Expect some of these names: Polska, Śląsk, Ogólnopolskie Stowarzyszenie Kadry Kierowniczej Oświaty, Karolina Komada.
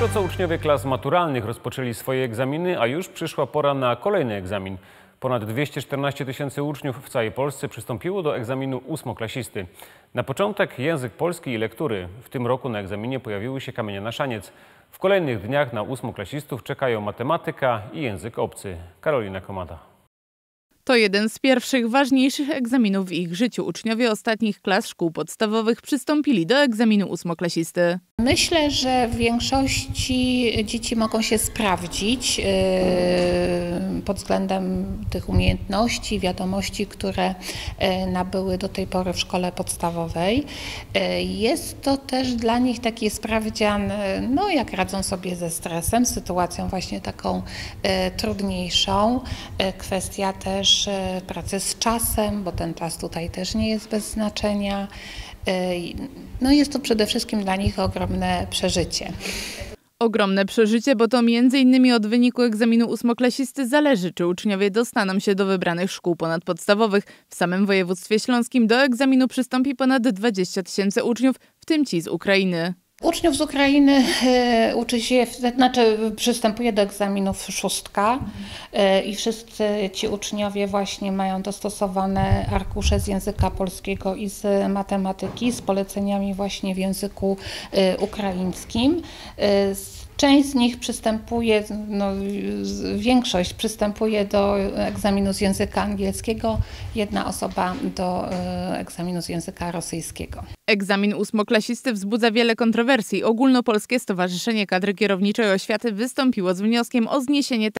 Dopiero co uczniowie klas maturalnych rozpoczęli swoje egzaminy, a już przyszła pora na kolejny egzamin. Ponad 214 000 uczniów w całej Polsce przystąpiło do egzaminu ósmoklasisty. Na początek język polski i lektury. W tym roku na egzaminie pojawiły się kamienie na szaniec. W kolejnych dniach na ósmoklasistów czekają matematyka i język obcy. Karolina Komada. To jeden z pierwszych ważniejszych egzaminów w ich życiu. Uczniowie ostatnich klas szkół podstawowych przystąpili do egzaminu ósmoklasisty. Myślę, że w większości dzieci mogą się sprawdzić pod względem tych umiejętności, wiadomości, które nabyły do tej pory w szkole podstawowej. Jest to też dla nich taki sprawdzian, no jak radzą sobie ze stresem, sytuacją właśnie taką trudniejszą. Kwestia też pracy z czasem, bo ten czas tutaj też nie jest bez znaczenia. No jest to przede wszystkim dla nich ogromne przeżycie. Ogromne przeżycie, bo to m.in. od wyniku egzaminu ósmoklasisty zależy, czy uczniowie dostaną się do wybranych szkół ponadpodstawowych. W samym województwie śląskim do egzaminu przystąpi ponad 20 000 uczniów, w tym ci z Ukrainy. Uczniów z Ukrainy przystępuje do egzaminów szóstka i wszyscy ci uczniowie właśnie mają dostosowane arkusze z języka polskiego i z matematyki z poleceniami właśnie w języku ukraińskim. Część z nich przystępuje, większość przystępuje do egzaminu z języka angielskiego, jedna osoba do egzaminu z języka rosyjskiego. Egzamin ósmoklasisty wzbudza wiele kontrowersji. Ogólnopolskie Stowarzyszenie Kadry Kierowniczej Oświaty wystąpiło z wnioskiem o zniesienie